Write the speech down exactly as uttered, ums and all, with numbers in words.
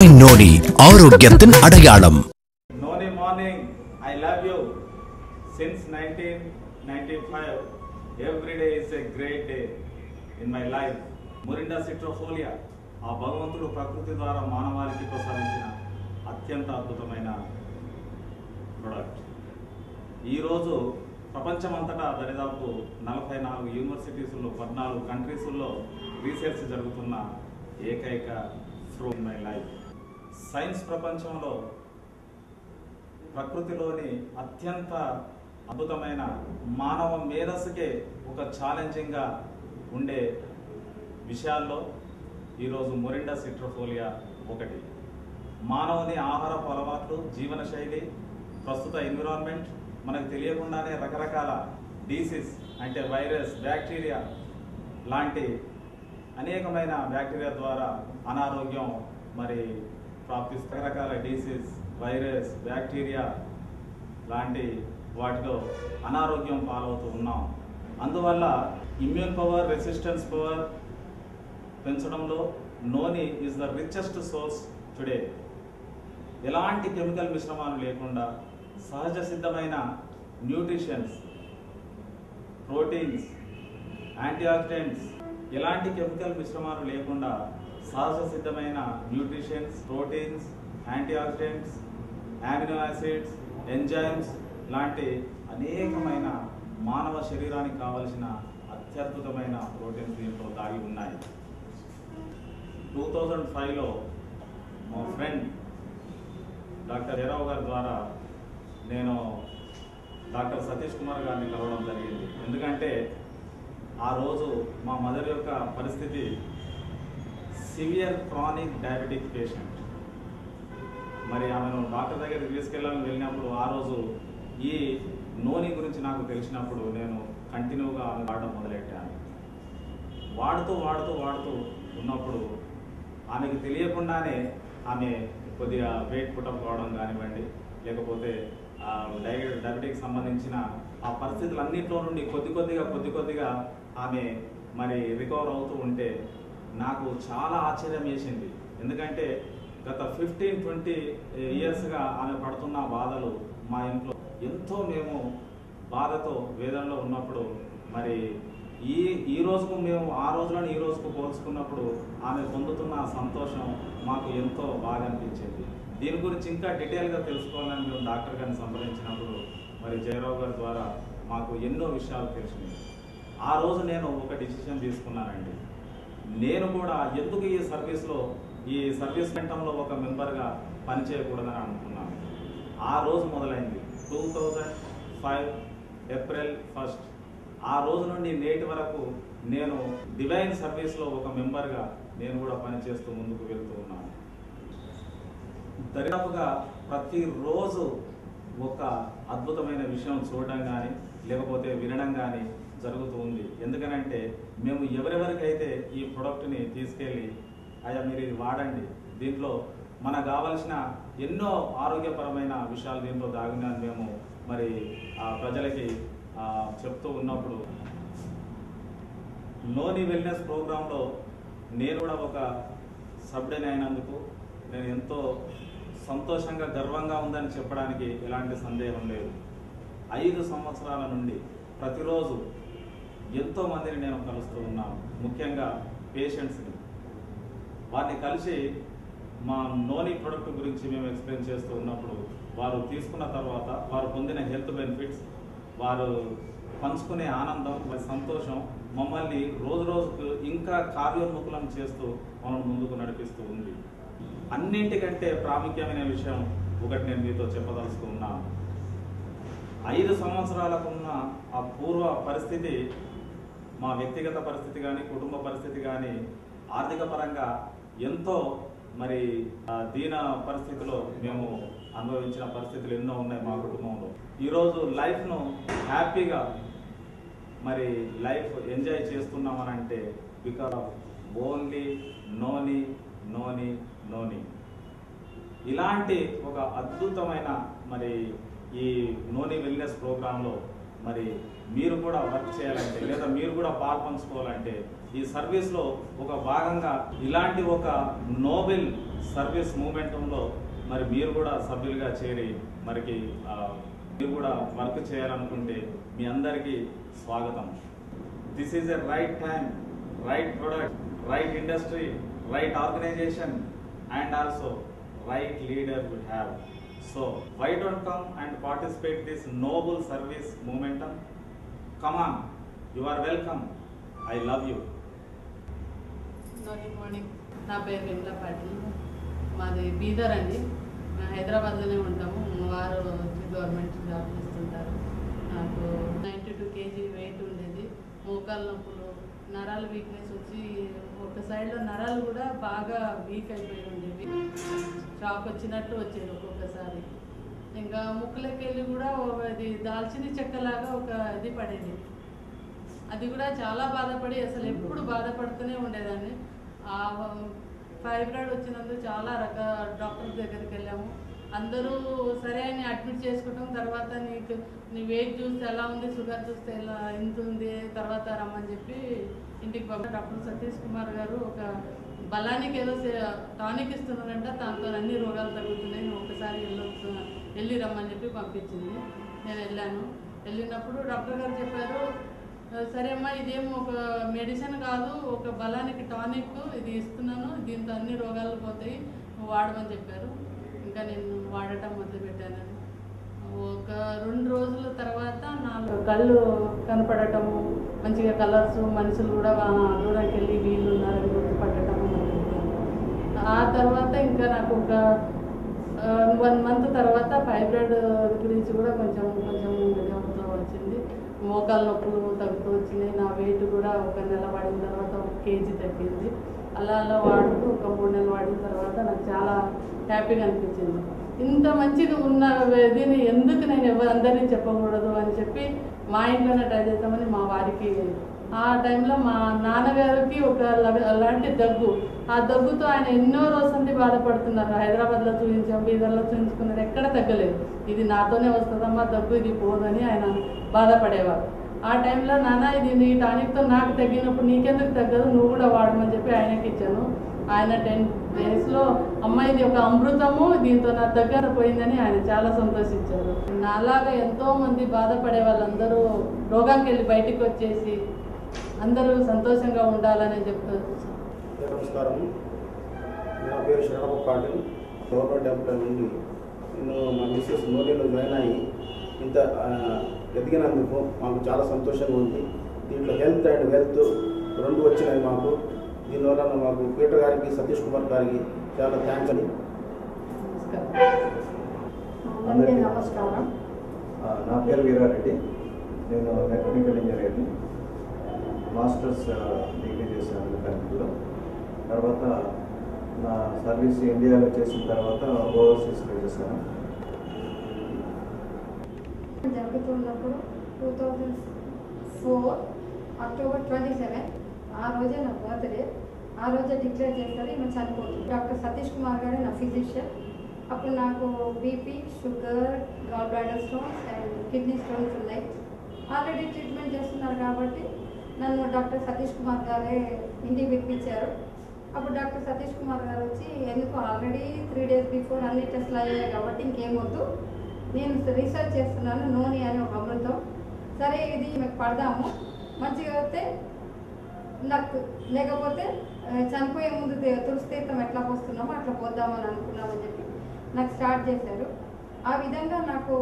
Noni ஆரோக்கியத்தின் அடையாளம். Noni morning, I love you. Since nineteen ninety-five, every day is a great day in my life. Murinda citrifolia, ఆ భగవంతుడు ప్రకృతి ద్వారా మానవాళికి ప్రసాదించిన అత్యంత అద్భుతమైన ప్రొడక్ట్. ఈ రోజు ప్రపంచమంతటా దరిదాపు నలభై నాలుగు యూనివర్సిటీస్లో పద్నాలుగు కంట్రీస్లో రీసెర్చ్ జరుగుతున్న ఏకైక through my life. సైన్స్ ప్రపంచంలో ప్రకృతిలోని అత్యంత అద్భుతమైన మానవ మేధస్సుకే ఒక ఛాలెంజింగ్గా ఉండే విషయాల్లో ఈరోజు మొరిండా సిట్రోఫోలియా ఒకటి. మానవుని ఆహారపు అలవాట్లు, జీవనశైలి, ప్రస్తుత ఎన్విరాన్మెంట్ మనకు తెలియకుండానే రకరకాల డిసీజ్ అంటే వైరస్, బ్యాక్టీరియా లాంటి అనేకమైన బ్యాక్టీరియా ద్వారా అనారోగ్యం మరి ప్రాప్తిస్తూ రకరకాల డిసీజ్, వైరస్, బ్యాక్టీరియా లాంటి వాటిలో అనారోగ్యం పాలవుతూ ఉన్నాం. అందువల్ల ఇమ్యూన్ పవర్, రెసిస్టెన్స్ పవర్ పెంచడంలో noni is the richest source today. ఎలాంటి కెమికల్ మిశ్రమాలు లేకుండా సహజ సిద్ధమైన న్యూట్రిషన్స్, ప్రోటీన్స్, యాంటీఆక్సిడెంట్స్, ఎలాంటి కెమికల్ మిశ్రమాలు లేకుండా సహజ సిద్ధమైన nutritions, proteins, antioxidants, amino acids, enzymes లాంటి అనేకమైన మానవ శరీరానికి కావలసిన అత్యద్భుతమైన ప్రోటీన్స్ దీంట్లో దాగి ఉన్నాయి. టూ థౌజండ్ ఫైవ్లో మా ఫ్రెండ్ డాక్టర్ హేరావు గారి ద్వారా నేను డాక్టర్ సతీష్ కుమార్ గారిని కలవడం జరిగింది. ఎందుకంటే ఆ రోజు మా మదర్ యొక్క పరిస్థితి సివియర్ క్రానిక్ డయాబెటిక్ పేషెంట్. మరి ఆమెను డాక్టర్ దగ్గరికి తీసుకెళ్ళాలని వెళ్ళినప్పుడు ఆ రోజు ఈ నోని గురించి నాకు తెలిసినప్పుడు నేను కంటిన్యూగా ఆమె వాడడం మొదలెట్టాను. వాడుతూ వాడుతూ వాడుతూ ఉన్నప్పుడు ఆమెకు తెలియకుండానే ఆమె కొద్దిగా వెయిట్ పుట్టప్ కావడం కానివ్వండి, లేకపోతే డయ డయాబెటిక్కి సంబంధించిన ఆ పరిస్థితులన్నింటిలో నుండి కొద్ది కొద్దిగా కొద్ది కొద్దిగా ఆమె మరి రికవర్ అవుతూ ఉంటే నాకు చాలా ఆశ్చర్యం వేసింది. ఎందుకంటే గత ఫిఫ్టీన్ ట్వంటీ ఇయర్స్గా ఆమె పడుతున్న బాధలు మా ఇంట్లో ఎంతో మేము బాధతో వేదనలో ఉన్నప్పుడు మరి ఈ ఈ రోజుకు మేము ఆ రోజులను ఈ రోజుకు పోల్చుకున్నప్పుడు ఆమె పొందుతున్న సంతోషం మాకు ఎంతో బాగా అనిపించింది. దీని గురించి ఇంకా డీటెయిల్గా తెలుసుకోవాలని మేము డాక్టర్ గారిని సంప్రదించినప్పుడు మరి జయరావు గారి ద్వారా మాకు ఎన్నో విషయాలు తెలిసినాయి. ఆ రోజు నేను ఒక డిసిషన్ తీసుకున్నానండి. నేను కూడా ఎందుకు ఈ సర్వీస్లో ఈ సర్వీస్ సెంటర్లో ఒక మెంబర్గా పనిచేయకూడదని అనుకున్నాను. ఆ రోజు మొదలైంది two thousand five April first. ఆ రోజు నుండి నేటి వరకు నేను డివైన్ సర్వీస్లో ఒక మెంబర్గా నేను కూడా పనిచేస్తూ ముందుకు వెళ్తూ ఉన్నాను. దరిదాపుగా ప్రతిరోజు ఒక అద్భుతమైన విషయం చూడడం కానీ లేకపోతే వినడం కానీ జరుగుతూ ఉంది. ఎందుకనంటే మేము ఎవరెవరికైతే ఈ ప్రోడక్ట్ని తీసుకెళ్ళి అయ్యా మీరు ఇది వాడండి, దీంట్లో మనకు కావలసిన ఎన్నో ఆరోగ్యపరమైన విషయాలు దీంట్లో దాగున్నాయని మేము మరి ఆ ప్రజలకి చెప్తూ ఉన్నప్పుడు నోని వెల్నెస్ ప్రోగ్రాంలో నేను కూడా ఒక సభ్యుడని అయినందుకు నేను ఎంతో సంతోషంగా గర్వంగా ఉందని చెప్పడానికి ఎలాంటి సందేహం లేదు. ఐదు సంవత్సరాల నుండి ప్రతిరోజు ఎంతోమందిని నేను కలుస్తూ ఉన్నాను, ముఖ్యంగా పేషెంట్స్ని. వారిని కలిసి మా నోని ప్రొడక్ట్ గురించి మేము ఎక్స్ప్లెయిన్ చేస్తూ ఉన్నప్పుడు వారు తీసుకున్న తర్వాత వారు పొందిన హెల్త్ బెనిఫిట్స్, వారు పంచుకునే ఆనందం, వారి సంతోషం మమ్మల్ని రోజు రోజుకు ఇంకా కార్యోన్ముఖులం చేస్తూ మనం ముందుకు నడిపిస్తూ ఉంది. అన్నింటికంటే ప్రాముఖ్యమైన విషయం ఒకటి నేను మీతో చెప్పదలుచుకు ఉన్నాను. ఐదు సంవత్సరాలకున్న ఆ పూర్వ పరిస్థితి, మా వ్యక్తిగత పరిస్థితి కానీ కుటుంబ పరిస్థితి కానీ ఆర్థిక పరంగా ఎంతో మరి దీన పరిస్థితిలో మేము అనుభవించిన పరిస్థితులు ఎన్నో ఉన్నాయి మా కుటుంబంలో. ఈరోజు లైఫ్ను హ్యాపీగా మరి లైఫ్ ఎంజాయ్ చేస్తున్నామని అంటే బికాస్ ఆఫ్ ఓన్లీ నోని నోని నోని. ఇలాంటి ఒక అద్భుతమైన మరి ఈ నోని వెల్నెస్ ప్రోగ్రాంలో మరి మీరు కూడా వర్క్ చేయాలంటే లేదా మీరు కూడా పాల్పంచుకోవాలంటే ఈ సర్వీస్ లో ఒక భాగంగా ఇలాంటి ఒక నోబెల్ సర్వీస్ మూవ్మెంట్లో మరి మీరు కూడా సభ్యులుగా చేరి మరికి మీరు కూడా వర్క్ చేయాలనుకుంటే మీ అందరికీ స్వాగతం. This is a right time, right product, right industry, right organisation and also right leader would have. So why don't come and participate this noble service momentum? Come on, you are welcome. I love you. Good morning. Na peru Vimla Patil. Maade Bidar andi. Na Hyderabad lone untamu. Varu government job chestuntaru. Naaku ninety-two kilograms weight undedi. Mokal noppulu, naral weakness uchi ఒక సైడ్లో నరాలు కూడా బాగా week అయిపోయి ఉండేవి. Shock వచ్చినట్టు వచ్చేది ఒక్కొక్కసారి. ఇంకా ముక్కులకి వెళ్ళి కూడా అది దాల్చిన చెక్కలాగా ఒక ఇది పడేది. అది కూడా చాలా బాధపడి అసలు ఎప్పుడు బాధపడుతూనే ఉండేదాన్ని. ఆ ఫైబ్రాయిడ్ వచ్చినందుకు చాలా రకాల డాక్టర్ దగ్గరికి వెళ్ళాము. అందరూ సరే అని అడ్మిట్ చేసుకుంటాం. తర్వాత నీకు నీ వెయిట్ చూస్తే ఎలా ఉంది, షుగర్ చూస్తే ఎలా ఇంత ఉంది, తర్వాత రమ్మని చెప్పి ఇంటికి పంపి డాక్టర్ సతీష్ కుమార్ గారు ఒక బలానికి ఏదో టానిక్ ఇస్తున్నారంట, దాంతో అన్ని రోగాలు తగ్గుతున్నాయి, నేను ఒకసారి వెళ్ళొచ్చు వెళ్ళి రమ్మని చెప్పి పంపించింది. నేను వెళ్ళాను. వెళ్ళినప్పుడు డాక్టర్ గారు చెప్పారు, సరే అమ్మా ఇదేం ఒక మెడిసిన్ కాదు, ఒక బలానికి టానిక్ ఇది ఇస్తున్నాను, దీంతో అన్ని రోగాలు పోతాయి, నువ్వు వాడమని చెప్పారు. ఇంకా నేను వాడటం మొదలుపెట్టానని ఒక రెండు రోజుల తర్వాత నాకు కళ్ళు కనపడటము, మంచిగా కలర్స్, మనుషులు కూడా దూరంకి వెళ్ళి వీళ్ళు ఉన్నారని గుర్తుపట్టడము. ఆ తర్వాత ఇంకా నాకు ఒక వన్ మంత్ తర్వాత ఫైబ్రాయిడ్ గురించి కూడా కొంచెం కొంచెం అవుతూ వచ్చింది. మోకాళ్ళ నొప్పులు తగ్గుతూ వచ్చినాయి. నా వెయిట్ కూడా ఒక నెల వాడిన తర్వాత ఒక కేజీ తగ్గింది. అలా అలా వాడుతూ ఒక మూడు నెలలు వాడిన తర్వాత నాకు చాలా హ్యాపీగా అనిపించింది. ఇంత మంచిగా ఉన్న దీన్ని ఎందుకు నేను ఎవరు అందరినీ చెప్పకూడదు అని చెప్పి మా ఇంట్లోనే ట్రై చేస్తామని మా వారికి ఆ టైంలో మా నాన్నగారికి ఒక అలాంటి దగ్గు, ఆ దగ్గుతో ఆయన ఎన్నో రోజులు బాధపడుతున్నారు. హైదరాబాద్లో చూపించాం, బీదర్లో చూపించుకున్నారు, ఎక్కడ తగ్గలేదు. ఇది నాతోనే వస్తుందమ్మా దగ్గు, ఇది పోదని ఆయన బాధపడేవారు. ఆ టైంలో నాన్న ఇది నీ టానిక్తో నాకు తగ్గినప్పుడు నీకెందుకు తగ్గదు, నువ్వు కూడా వాడమని చెప్పి ఆయనకి ఇచ్చాను. ఆయన టెన్ డేస్లో అమ్మ ఇది ఒక అమృతము, దీంతో నా దగ్గర పోయిందని ఆయన చాలా సంతోషించారు. నాలాగా ఎంతోమంది బాధపడే వాళ్ళందరూ రోగానికి వెళ్ళి బయటకు వచ్చేసి అందరూ సంతోషంగా ఉండాలని చెప్తారు. నమస్కారం, నా పేరు శ్రీరామ పాటిల్. గవర్నమెంట్ ఎంప్లాయ్ నుండి నేను మా మిస్సెస్ మోడీలో జాయిన్ అయ్యి ఇంత ఎదిగినందుకు మాకు చాలా సంతోషంగా ఉంది. దీంట్లో హెల్త్ అండ్ వెల్త్ రెండు వచ్చినాయి మాకు. దీనివల్ల మాకు పీటర్ గారికి, సతీష్ కుమార్ గారికి చాలా థ్యాంక్స్ అని. నమస్కారం, నా పేరు వీరారెడ్డి. నేను మెకానికల్ ఇంజనీర్ని, మాస్టర్స్ డిగ్రీ చేశాను మెకానికల్లో. తర్వాత నా సర్వీస్ ఇండియాలో చేసిన తర్వాత ఓవర్సీస్లో చేశాను. జరుగుతున్నప్పుడు two thousand four October twenty seven ఆ రోజే నా బర్త్డే. ఆ రోజే డిక్లేర్ చేస్తారు ఈమె చనిపోతుంది. డాక్టర్ సతీష్ కుమార్ గారు నా ఫిజిషియన్. అప్పుడు నాకు BP, sugar, gall bladder stones and kidney stones ఉన్నాయి. ఆల్రెడీ ట్రీట్మెంట్ చేస్తున్నారు కాబట్టి నన్ను డాక్టర్ సతీష్ కుమార్ గారే ఇంటికి పిలిపించారు. అప్పుడు డాక్టర్ సతీష్ కుమార్ గారు వచ్చి ఎందుకు ఆల్రెడీ త్రీ డేస్ బిఫోర్ అన్ని టెస్ట్లు అయ్యాయి కాబట్టి ఇంకేమొద్దు, నేను రీసెర్చ్ చేస్తున్నాను నోని అని ఒక అమృతం, సరే ఇది మీకు పడదాము, మంచిగా అయితే నాకు లేకపోతే చనిపోయే ముందు తులసి తీర్థం ఎట్లా పోస్తున్నామో అట్లా పోద్దామని అనుకున్నామని చెప్పి నాకు స్టార్ట్ చేశారు. ఆ విధంగా నాకు